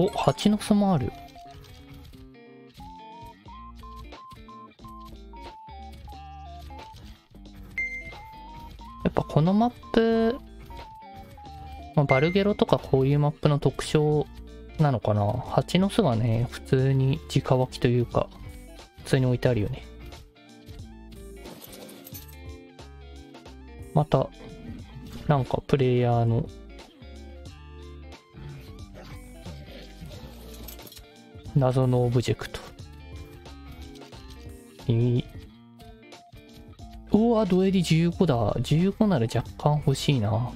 お、蜂の巣もある。やっぱこのマップ、まあ、バルゲロとかこういうマップの特徴なのかな。蜂の巣がね、普通に直脇というか普通に置いてあるよね。またなんかプレイヤーの謎のオブジェクト。うわ、ドエリ15だ。15なら若干欲しいな。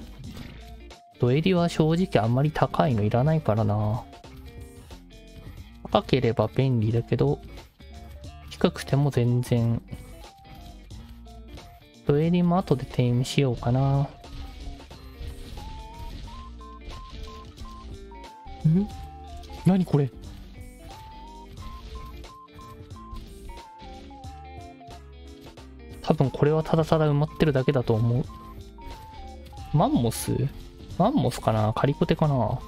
ドエリは正直あんまり高いのいらないからな。高ければ便利だけど低くても全然。ドエリも後でテイムしようかな。ん？何これ？多分これはただただ埋まってるだけだと思う。マンモス？マンモスかな？カリコテかな？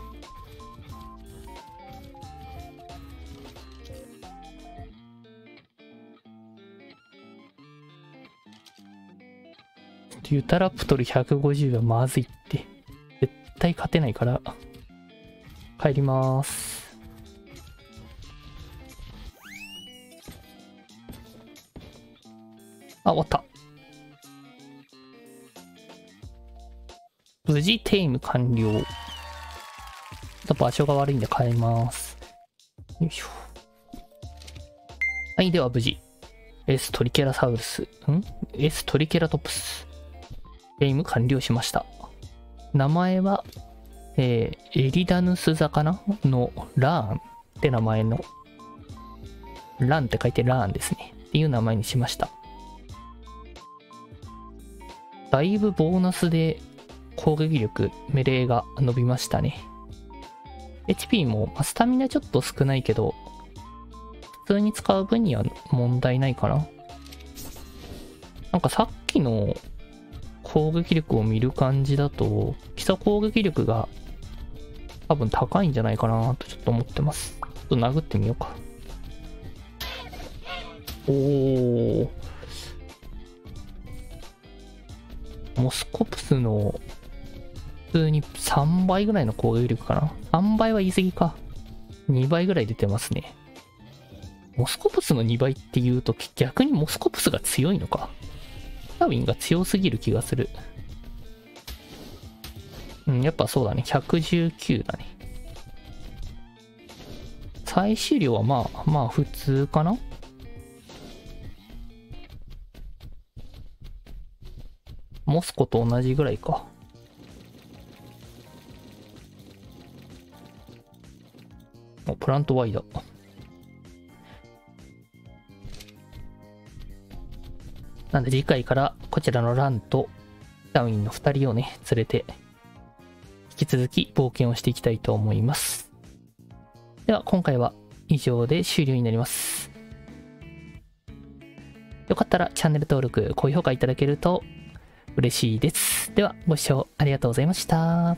ユタラプトル150はまずいって、絶対勝てないから帰ります。あ、終わった。無事テイム完了。ちょっと場所が悪いんで変えます。よいしょ。はい、では無事 S トリケラサウルス、S トリケラトプスゲーム完了しました。名前は、エリダヌス座かなのラーンって名前の、ランって書いてラーンですね。っていう名前にしました。だいぶボーナスで攻撃力、メレーが伸びましたね。HP も、スタミナちょっと少ないけど、普通に使う分には問題ないかな。なんかさっきの、攻撃力を見る感じだと基礎攻撃力が多分高いんじゃないかなとちょっと思ってます。ちょっと殴ってみようか。おお、モスコプスの普通に3倍ぐらいの攻撃力かな。3倍は言い過ぎか。2倍ぐらい出てますね。モスコプスの2倍っていうと逆にモスコプスが強いのか。タービンが強すぎる気がする。うん、やっぱそうだね。119だね。採取量はまあまあ普通かな。モスコと同じぐらいか。お、プラントワイだ。なんで次回からこちらのランとダウィンの2人をね連れて引き続き冒険をしていきたいと思います。では今回は以上で終了になります。よかったらチャンネル登録、高評価いただけると嬉しいです。ではご視聴ありがとうございました。